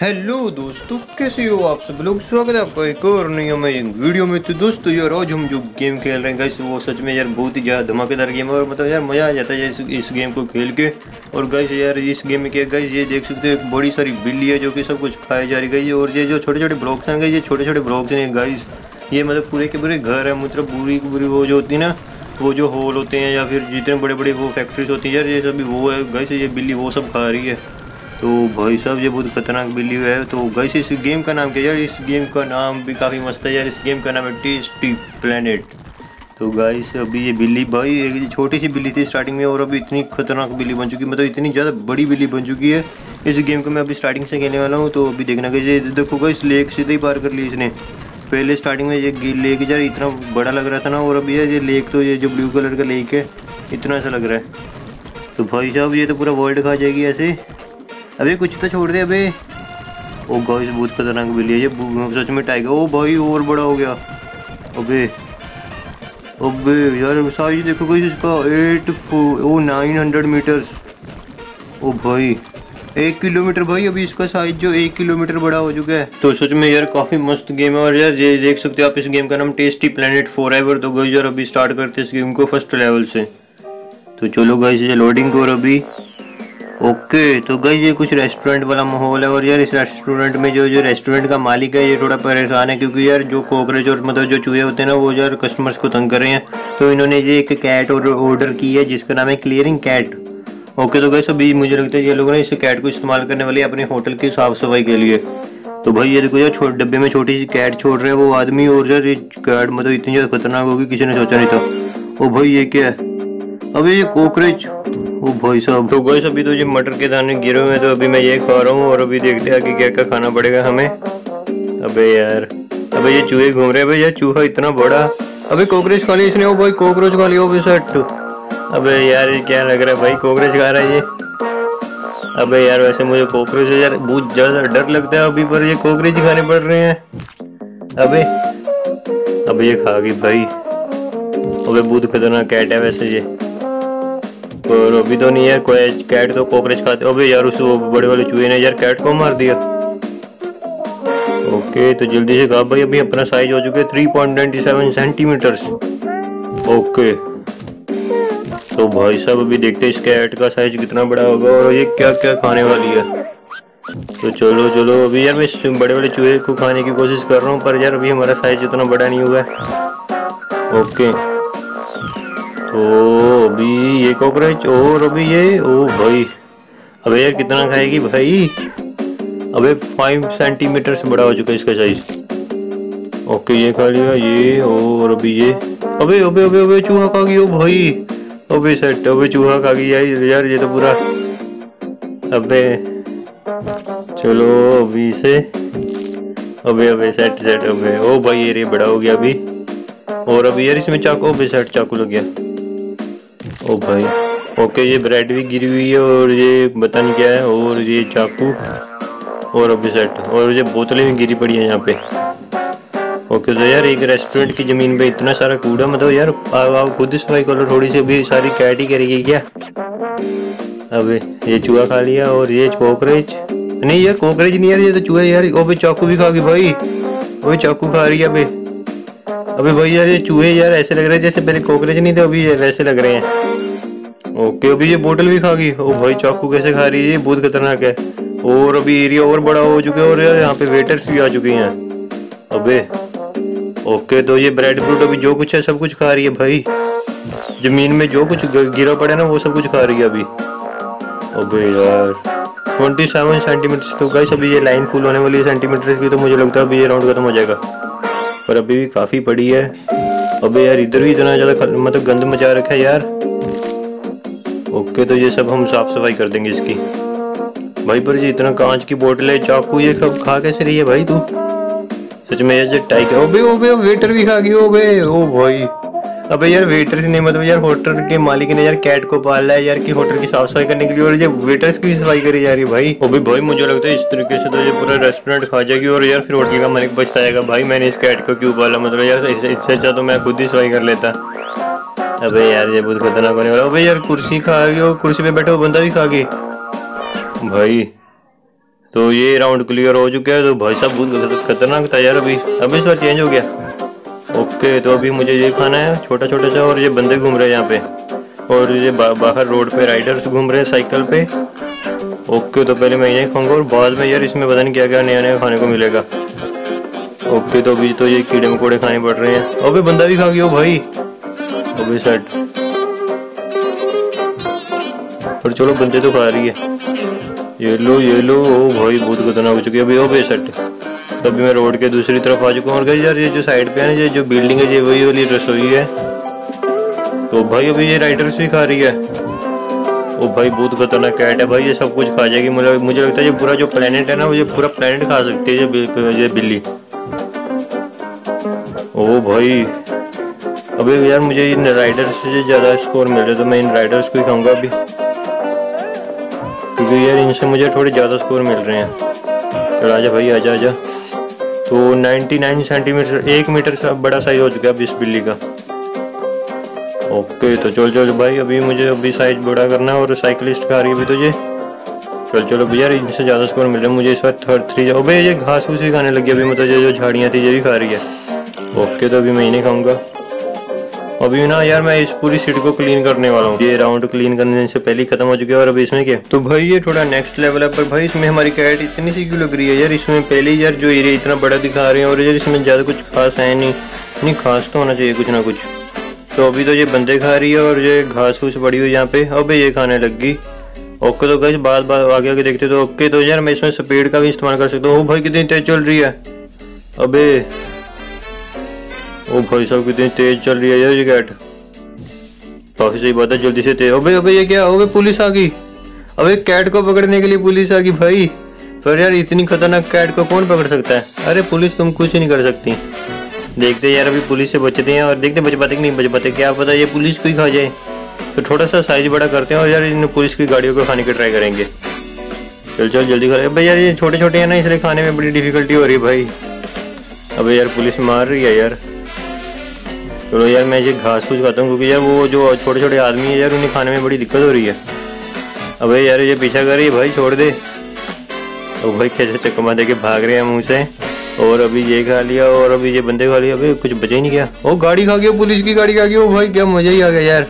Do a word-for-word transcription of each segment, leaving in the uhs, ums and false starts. Hello दोस्तों, कैसे हो आप सब लोग। स्वागत है आपका एक और नई अमेजिंग वीडियो में। तो दोस्तों यार, आज हम जो गेम खेल रहे हैं गाइस, वो सच में यार बहुत ही ज़्यादा धमाकेदार गेम है और मतलब यार मज़ा आ जाता है इस इस गेम को खेल के। और गाइस यार, इस गेम में क्या गाइस, ये देख सकते हो एक बड़ी सारी बिल्ली है जो कि सब कुछ खाई जा रही है। और ये जो छोटे छोटे ब्लॉक्स हैं गाइस, ये छोटे छोटे ब्लॉक्स हैं गाइस, ये मतलब पूरे के पूरे घर है, मतलब पूरी की पूरी वो जो होती है ना, वो जो हॉल होते हैं या फिर जितने बड़े बड़े वो फैक्ट्रीज होती है यार, ये सभी वो है गाइस। ये बिल्ली वो सब खा रही है। तो भाई साहब, ये बहुत खतरनाक बिल्ली है। तो गाइस, इस गेम का नाम क्या यार, इस गेम का नाम भी काफ़ी मस्त है यार। इस गेम का नाम है टेस्टी प्लेनेट। तो गाइस, अभी ये बिल्ली भाई एक छोटी सी बिल्ली थी स्टार्टिंग में और अभी इतनी खतरनाक बिल्ली बन चुकी है, मतलब इतनी ज़्यादा बड़ी बिल्ली बन चुकी है। इस गेम को मैं अभी स्टार्टिंग से खेलने वाला हूँ। तो अभी देखना कि देखो गाइस, लेक सीधे ही पार कर ली इसने। पहले स्टार्टिंग में ये लेक यार इतना बड़ा लग रहा था ना, और अभी यार ये लेक, तो ये जो ब्लू कलर का लेक है, इतना सा लग रहा है। तो भाई साहब, ये तो पूरा वर्ल्ड खा जाएगी ऐसे। अबे कुछ तो छोड़ दे अबे। ओ गाइस, बहुत खतरनाक बिल्ली है ये सच में। टाइगर ओ भाई और बड़ा हो गया। अबे अबे यार साइज देखो गाइस इसका, eight four O nine hundred metres. ओ भाई एक किलोमीटर भाई, अभी इसका साइज जो एक किलोमीटर बड़ा हो चुका है। तो सच में यार काफ़ी मस्त गेम है। और यार ये देख सकते हो आप, इस गेम का नाम टेस्टी प्लेनेट फॉरएवर। तो गाइस यार, अभी स्टार्ट करते हैं इस गेम को फर्स्ट लेवल से। तो चलो गाइस, ये लोडिंग और अभी ओके। तो गाइस, ये कुछ रेस्टोरेंट वाला माहौल है और यार इस रेस्टोरेंट में जो जो रेस्टोरेंट का मालिक है, ये थोड़ा परेशान है क्योंकि यार जो कॉकरोच और मतलब जो चूहे होते हैं ना, वो यार कस्टमर्स को तंग कर रहे हैं। तो इन्होंने ये एक कैट ऑर्डर की है जिसका नाम है क्लियरिंग कैट। ओके, तो गाइस अभी मुझे लगता है ये लोग ना इस कैट को इस्तेमाल करने वाले अपने होटल की साफ सफाई के लिए। तो भाई ये देखो यार, डब्बे में छोटी सी कैट छोड़ रहे हैं वो आदमी। और यार ये कैट मतलब इतनी ज़्यादा खतरनाक होगी, किसी ने सोचा नहीं था। ओ भाई ये क्या है, अभी ये कॉकरोच। ओ भाई साहब, तो गाइस अभी तो ये मटर के दाने गिरे हुए हैं, तो अभी मैं ये खा रहा हूँ। और अभी देखते हैं कि क्या क्या खाना पड़ेगा हमें। अबे यार, अबे ये चूहे घूम रहे हैं। अबे यार चूहा इतना बड़ा, अबे कॉकरोच खा लिया इसने। ओ भाई कॉकरोच खा लिया। अबे सट, अबे यार ये क्या लग रहा है भाई, कॉकरोच खा रहा है ये। अबे यार वैसे मुझे कॉकरोच यार बहुत ज़्यादा डर लगता है अभी, पर ये कॉकरोच खाने पड़ रहे हैं। अबे अबे ये खा गई भाई। अबे बहुत खतरनाक कैट है वैसे ये। और अभी तो नहीं यार कोई कैट तो कॉकरोच खाते। अबे यार उस बड़े वाले चूहे ने यार कैट को मार दिया। ओके, तो जल्दी से खा भाई। अभी अपना साइज हो चुका है three point nine seven centimetres. Okay, तो भाई साहब अभी देखते हैं इस कैट का साइज कितना बड़ा होगा और ये क्या क्या खाने वाली है। तो चलो चलो, अभी यार मैं बड़े वाले चूहे को खाने की कोशिश कर रहा हूँ, पर यार अभी हमारा साइज इतना बड़ा नहीं हुआ है। ओके, तो अभी ये कॉकरोच और अभी ये ओ भाई। अबे यार कितना खाएगी भाई। अबे फाइव सेंटीमीटर से बड़ा हो चुका है इसका साइज। ओके, ये खा लिया ये और अभी ये। अबे अबे अबे अबे चूहा खा गई। ओ भाई अबे सेट, अबे चूहा खा गई यार। यार ये तो पूरा, अबे चलो अभी से। अबे अबे सेट सेट अबे। ओ भाई ये रे बड़ा हो गया अभी। और अभी यार इसमें चाकू, अबे सेट चाकू लग गया। ओ भाई ओके, ये ब्रेड भी गिरी हुई है और ये पता नहीं क्या है, और ये चाकू और अभी सेट, और ये बोतलें भी गिरी पड़ी है यहाँ पे। ओके, तो यार एक रेस्टोरेंट की ज़मीन पे इतना सारा कूड़ा, मतलब यार आप खुद सफाई करो थोड़ी सी। अभी सारी कैट ही करेगी क्या। अबे ये चूहा खा लिया और ये कॉकरोच। नहीं यार कॉकरोच नहीं यार, ये तो चूहा यार। अबे चाकू भी खा गई भाई। अबे चाकू खा रही है। अबे अबे भाई यार ये चूहे यार ऐसे लग रहे हैं जैसे पहले कॉकरोच नहीं थे, अभी वैसे लग रहे हैं। ओके, अभी ये बोतल भी खा गई। ओ भाई चाकू कैसे खा रही है ये, बहुत खतरनाक है। और अभी एरिया और बड़ा हो चुका है और यार यहाँ पे वेटर्स भी आ चुके हैं। अबे ओके, तो ये ब्रेड फ्रूट अभी जो कुछ है सब कुछ खा रही है भाई। ज़मीन में जो कुछ गिरा पड़ा है ना, वो सब कुछ खा रही है अभी। अबे यार ट्वेंटी सेवन सेंटीमीटर। तो गाइस अभी ये लाइन फुल होने वाली है सेंटीमीटर की, तो मुझे लगता है अभी ये राउंड खत्म हो जाएगा, पर अभी भी काफ़ी पड़ी है। अबे यार इधर भी इतना ज़्यादा मतलब गंद मचा रखा है यार। ओके okay, तो ये सब हम साफ सफाई कर देंगे इसकी भाई। पर ये इतना कांच की बोतल है, चाकू, ये सब खा कैसे रही है भाई तू सच में। यार टाइगर ओबे ओबे वेटर भी खा गई। ओबे ओ भाई। अबे यार वेटर्स ने मतलब यार होटल के मालिक ने यार कैट को पाला है यार कि होटल की साफ सफाई करने के लिए, और ये वेटर्स की सफाई करी जा रही है भाई। ओबे भाई मुझे लगता है इस तरीके से तो ये पूरा रेस्टोरेंट खा जाएगी और यार फिर होटल का मालिक पछताएगा भाई, मैंने इस कैट को क्यों पाला। मतलब यार इससे अच्छा तो मैं खुद ही सफाई कर लेता। अबे यार ये बहुत खतरनाक होने वाला। अबे यार कुर्सी खा रही हो, कुर्सी पे बैठे वो बंदा भी खा गई भाई। तो ये राउंड क्लियर हो चुका है। तो भाई साहब बहुत खतरनाक था यार, अभी अब इस बार चेंज हो गया। ओके तो अभी मुझे ये खाना है छोटा छोटा सा, और ये बंदे घूम रहे हैं यहाँ पे, और ये बा, बाहर रोड पे राइडर्स घूम रहे हैं साइकिल पे। ओके तो पहले मैं इन्हें खाऊंगा और बाद में यार इसमें पता नहीं क्या क्या नया नया खाने को मिलेगा। ओके तो अभी तो ये कीड़े मकोड़े खाने पड़ रहे हैं। अभी बंदा भी खा गया भाई, अभी सेट। और चलो बंदे तो खा रही है। ये लो ये लो, ओ भाई बहुत खतरनाक हो चुकी है अभी। ओ बेसट तभी मैं रोड के दूसरी तरफ आ चुका हूँ। और यार ये जो साइड पे है ना, ये जो बिल्डिंग है ये वही वाली रसोई है। तो भाई अभी ये राइडर्स भी खा रही है। ओ भाई बहुत खतरनाक कैट है भाई, ये सब कुछ खा जाएगी। मुझे मुझे लगता है ये पूरा जो प्लेनेट है ना, ये पूरा प्लेनेट खा सकती है ये ये बिल्ली। ओ भाई अभी यार मुझे इन राइडर्स से ज़्यादा स्कोर मिल रहा है, तो मैं इन राइडर्स को ही खाऊँगा अभी, क्योंकि यार इनसे मुझे थोड़े ज़्यादा स्कोर मिल रहे हैं। चल आजा भाई आजा आजा। तो निन्यानवे सेंटीमीटर एक मीटर सा बड़ा साइज हो चुका है अब इस बिल्ली का। ओके तो चल चल भाई अभी मुझे अभी साइज बड़ा करना है। और साइकिलिस्ट का आ रही है अभी तुझे। चल चलो भैया इनसे ज़्यादा स्कोर मिल रहा है मुझे इस बार। थर्ड थ्री जाओ भाई, ये घास फूस भी खाने लगी अभी, मतलब ये जो झाड़ियाँ थी ये भी खा रही है। ओके तो अभी मैं इन्हें खाऊँगा। अभी ना यार मैं इस पूरी सीट को क्लीन करने वाला हूँ। ये राउंड क्लीन करने से पहले खत्म हो चुकी है। और अभी इसमें क्या, तो भाई ये थोड़ा नेक्स्ट लेवल है। पर भाई इसमें हमारी कैट इतनी सी क्यों लग रही है यार। इसमें पहले यार जो एरिया इतना बड़ा दिखा रहे हैं, और यार इसमें ज़्यादा कुछ खास है नहीं। नहीं खास तो होना चाहिए कुछ ना कुछ। तो अभी तो ये बंदे खा रही है, और ये घास फूस पड़ी हुई यहाँ पे। अब ये खाने लग गई। ओके तो गाइस बात बात आगे आगे देखते। तो ओके तो यार मैं इसमें स्पीड का भी इस्तेमाल कर सकता हूँ। ओ भाई कितनी तेज चल रही है। अबे ओ भाई साहब कितनी तेज चल रही है यार ये कैट। काफी सही बात है, जल्दी से तेज। अबे अबे ये क्या, अबे पुलिस आ गई। अबे कैट को पकड़ने के लिए पुलिस आ गई भाई। पर यार इतनी खतरनाक कैट को कौन पकड़ सकता है। अरे पुलिस तुम कुछ ही नहीं कर सकती। देखते यार अभी पुलिस से बचते हैं, और देखते बच पाते कि नहीं बच पाते। क्या पता ये पुलिस को ही खा जाए। तो थोड़ा सा साइज बड़ा करते हैं, और यार इन पुलिस की गाड़ियों को खाने की ट्राई करेंगे। चल चल जल्दी खा। भाई यार ये छोटे छोटे हैं ना, इसलिए खाने में बड़ी डिफिकल्टी हो रही है भाई। अबे यार पुलिस मार रही है यार। चलो यार मैं ये घास फूस खाता हूँ, क्योंकि यार वो जो छोटे छोटे आदमी है यार उन्हें खाने में बड़ी दिक्कत हो रही है। अबे यार ये पीछा कर रही है भाई, छोड़ दे। तो भाई कैसे चकमा दे के भाग रहे हैं मुँह से। और अभी ये खा लिया, और अभी ये बंदे खा लिया। अबे कुछ बचे ही नहीं क्या। ओ गाड़ी खा गई, पुलिस की गाड़ी खा गई। ओ भाई क्या मज़ा ही आ गया यार।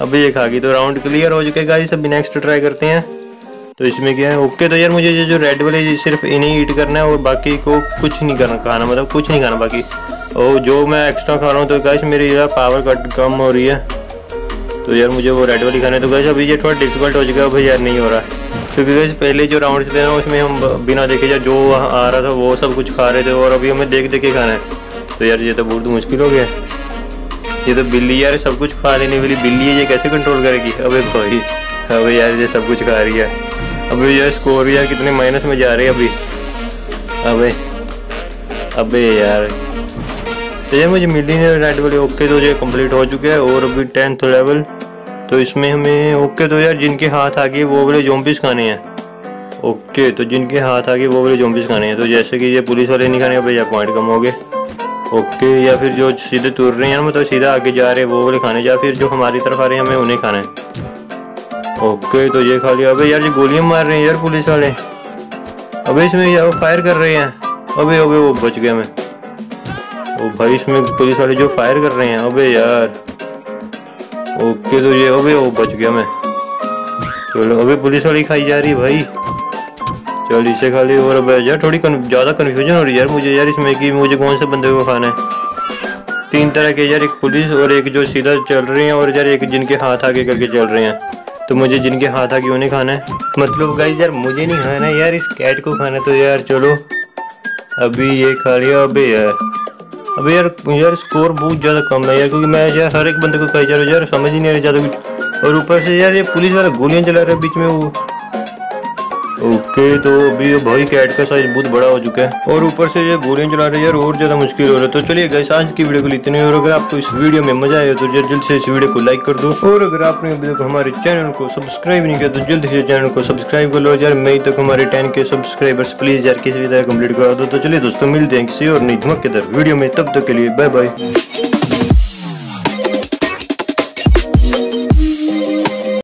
अभी ये खा गई। तो राउंड क्लियर हो चुके गाइस, अभी नेक्स्ट ट्राई करते हैं। तो इसमें क्या है। ओके तो यार मुझे ये जो रेड वाले ये सिर्फ इन्हें ईट करना है, और बाकी को कुछ नहीं करना खाना, मतलब कुछ नहीं खाना बाकी। और जो मैं एक्स्ट्रा खा रहा हूँ तो गाइस मेरी यार पावर कट कम हो रही है। तो यार मुझे वो रेड वाली खाना है। तो गाइस अभी ये थोड़ा डिफिकल्ट हो चुका है भाई, यार नहीं हो रहा क्योंकि गाइस पहले जो राउंड थे ना उसमें हम बिना देखे यार जो आ रहा था वो सब कुछ खा रहे थे, और अभी हमें देख देख के खाना है। तो यार ये तो बहुत मुश्किल हो गया। ये तो बिल्ली यार सब कुछ खा लेने वाली बिल्ली है, ये कैसे कंट्रोल करेगी। अबे भाई अबे यार ये सब कुछ खा रही है। अभी यार स्कोर यार कितने माइनस में जा रहे हैं अभी। अबे अबे यार तो यार मुझे मिली नहीं रेड वाली। ओके तो ये कंप्लीट हो चुके हैं, और अभी टेंथ लेवल। तो इसमें हमें ओके तो यार जिनके हाथ आ गए वो वाले ज़ॉम्बीज़ खाने हैं। ओके तो जिनके हाथ आ गए वो वाले ज़ॉम्बीज़ खाने हैं। तो जैसे कि ये पुलिस वाले नहीं खाने, भैया पॉइंट कम हो गए। ओके या फिर जो सीधे तुर रहे हैं मतलब सीधा आगे जा रहे हैं वो वाले खाने, या फिर जो हमारी तरफ आ रहे हैं हमें उन्हें खाना है। ओके तो ये खा लिया। अबे यार ये गोलियाँ मार रहे हैं यार पुलिस वाले। अबे इसमें यार फायर कर रहे हैं। अबे अबे वो बच गया मैं। ओ भाई इसमें पुलिस वाले जो फायर कर रहे हैं। अबे यार ओके तो ये अबे वो बच गया मैं। चलो अबे पुलिस वाली खाई जा रही भाई। चल इसे खा ले। और अब यार थोड़ी ज़्यादा कन्फ्यूजन हो रही है यार मुझे यार इसमें कि मुझे कौन से बंदे को खाना है। तीन तरह के यार, एक पुलिस और एक जो सीधा चल रहे हैं, और यार एक जिनके हाथ आगे करके चल रहे हैं। तो मुझे जिनके हाथ आगे उन्हें खाना है। मतलब गाइस यार मुझे नहीं खाना यार, इस कैट को खाना। तो यार चलो अभी ये खा लिया। अबे यार अबे यार यार स्कोर बहुत ज़्यादा कम है यार, क्योंकि मैं यार हर एक बंदे को कह जा रहा हूँ यार, समझ ही नहीं आ रहा ज़्यादा कुछ। और ऊपर से यार ये पुलिस वाला गोलियाँ चला रहा है बीच में वो। ओके तो अभी भाई कैट का साइज बहुत बड़ा हो चुका है, और ऊपर से ये गोलियाँ चला रही है यार, और ज़्यादा मुश्किल हो रहा है। तो चलिए गाइस आज की वीडियो को इतने, और अगर आपको इस वीडियो में मजा आया तो जल्द से इस वीडियो को लाइक कर दो। और अगर आपने अभी तक हमारे चैनल को सब्सक्राइब नहीं किया तो जल्द से चैनल को सब्सक्राइब कर लो यार। मई तक हमारे टेन के सब्सक्राइबर्स प्लीज़ यार किसी भी तरह कंप्लीट करा दो। तो चलिए दोस्तों मिलते हैं किसी और नई धमाकेदार वीडियो में, तब तक के लिए बाय बाय।